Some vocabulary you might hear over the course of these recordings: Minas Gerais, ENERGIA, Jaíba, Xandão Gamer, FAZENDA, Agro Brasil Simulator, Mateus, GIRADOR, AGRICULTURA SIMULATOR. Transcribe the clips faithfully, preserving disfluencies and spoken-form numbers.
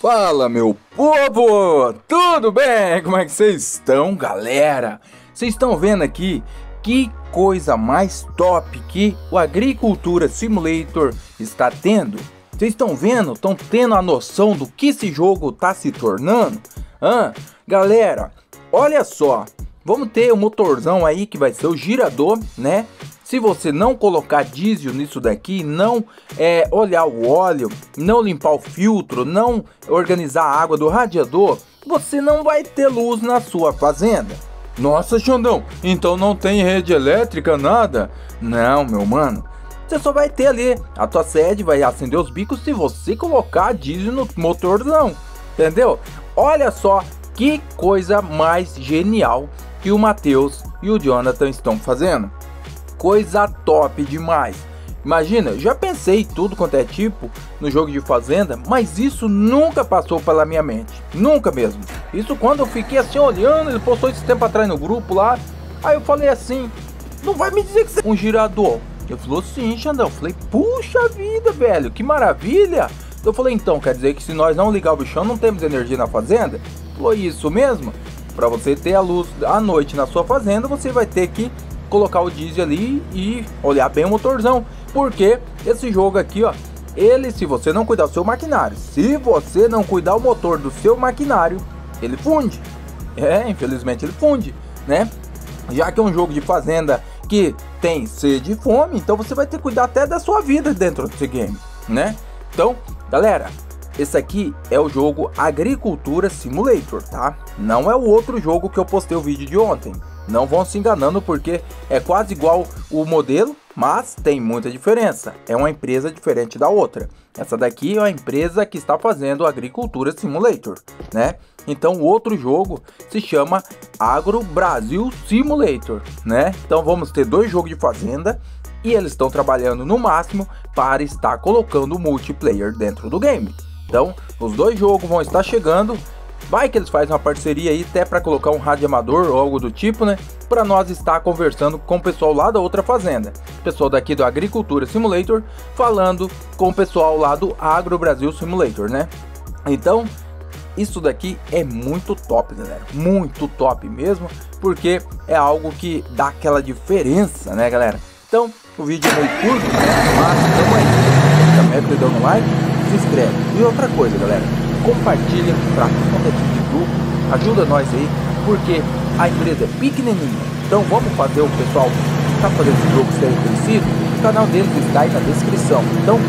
Fala, meu povo! Tudo bem? Como é que vocês estão, galera? Vocês estão vendo aqui que coisa mais top que o Agricultura Simulator está tendo? Vocês estão vendo? Estão tendo a noção do que esse jogo está se tornando? Ah, galera, olha só! Vamos ter um motorzão aí que vai ser o girador, né? Se você não colocar diesel nisso daqui, não é, olhar o óleo, não limpar o filtro, não organizar a água do radiador, você não vai ter luz na sua fazenda. Nossa, Xandão, então não tem rede elétrica, nada? Não, meu mano. Você só vai ter ali, a tua sede vai acender os bicos se você colocar diesel no motorzão, entendeu? Olha só que coisa mais genial que o Mateus e o Jonathan estão fazendo. Coisa top demais. Imagina, eu já pensei tudo quanto é tipo no jogo de fazenda, mas isso nunca passou pela minha mente, nunca mesmo. Isso quando eu fiquei assim olhando, ele postou esse tempo atrás no grupo lá, aí eu falei assim, não vai me dizer que você é um girador? Ele falou, sim, Xandão. Eu falei, puxa vida, velho, que maravilha. Eu falei, então, quer dizer que se nós não ligar o bichão, não temos energia na fazenda? Ele falou, isso mesmo, para você ter a luz à noite na sua fazenda, você vai ter que colocar o diesel ali e olhar bem o motorzão, porque esse jogo aqui, ó, ele, se você não cuidar do seu maquinário, se você não cuidar o motor do seu maquinário, ele funde. É, infelizmente ele funde, né? Já que é um jogo de fazenda que tem sede e fome, então você vai ter que cuidar até da sua vida dentro desse game, né? Então, galera, esse aqui é o jogo Agricultura Simulator, tá? Não é o outro jogo que eu postei o vídeo de ontem. Não vão se enganando, porque é quase igual o modelo, mas tem muita diferença. É uma empresa diferente da outra. Essa daqui é a empresa que está fazendo Agricultura Simulator, né? Então o outro jogo se chama Agro Brasil Simulator, né? Então vamos ter dois jogos de fazenda e eles estão trabalhando no máximo para estar colocando multiplayer dentro do game. Então os dois jogos vão estar chegando. Vai que eles fazem uma parceria aí até para colocar um rádio amador ou algo do tipo, né? Para nós estar conversando com o pessoal lá da outra fazenda. Pessoal daqui do Agricultura Simulator falando com o pessoal lá do Agro Brasil Simulator, né? Então, isso daqui é muito top, galera. Muito top mesmo, porque é algo que dá aquela diferença, né, galera? Então, o vídeo é meio curto, mas tamo aí. Também acredita no like, se inscreve. E outra coisa, galera. Compartilha para todo tipo de grupo, ajuda nós aí, porque a empresa é pequenininha, então vamos fazer o pessoal que está fazendo esse jogo ser reconhecido. O canal deles está aí na descrição, então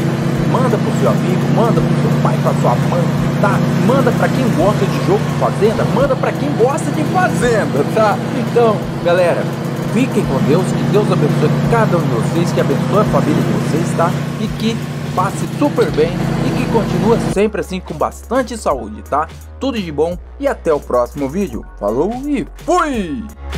manda para o seu amigo, manda para o seu pai, para sua mãe, tá? Manda para quem gosta de jogo de fazenda, manda para quem gosta de fazenda, tá? Então, galera, fiquem com Deus, que Deus abençoe cada um de vocês, que abençoe a família de vocês, tá? E que passe super bem e que continua sempre assim com bastante saúde, tá? Tudo de bom e até o próximo vídeo. Falou e fui!